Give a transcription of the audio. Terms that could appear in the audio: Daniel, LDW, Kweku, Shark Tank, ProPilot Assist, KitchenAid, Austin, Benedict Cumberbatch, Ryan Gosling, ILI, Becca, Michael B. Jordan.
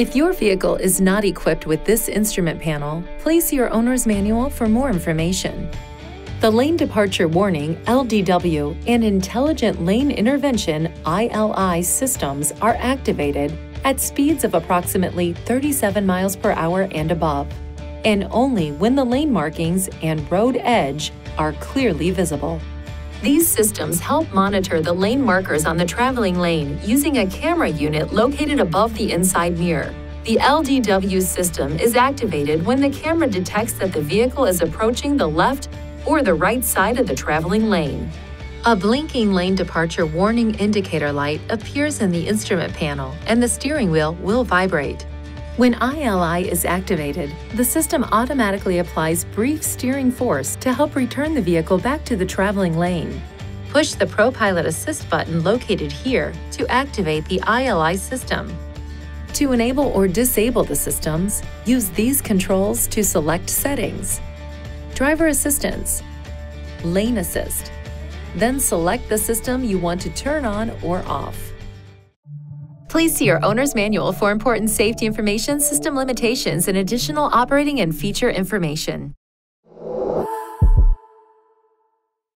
If your vehicle is not equipped with this instrument panel, please see your owner's manual for more information. The Lane Departure Warning (LDW) and Intelligent Lane Intervention (ILI) systems are activated at speeds of approximately 37 miles per hour and above, and only when the lane markings and road edge are clearly visible. These systems help monitor the lane markers on the traveling lane using a camera unit located above the inside mirror. The LDW system is activated when the camera detects that the vehicle is approaching the left or the right side of the traveling lane. A blinking lane departure warning indicator light appears in the instrument panel and the steering wheel will vibrate. When ILI is activated, the system automatically applies brief steering force to help return the vehicle back to the traveling lane. Push the ProPilot Assist button located here to activate the ILI system. To enable or disable the systems, use these controls to select settings: Driver Assistance, Lane Assist. Then select the system you want to turn on or off. Please see your owner's manual for important safety information, system limitations, and additional operating and feature information.